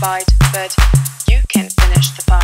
divide, but you can finish the fight.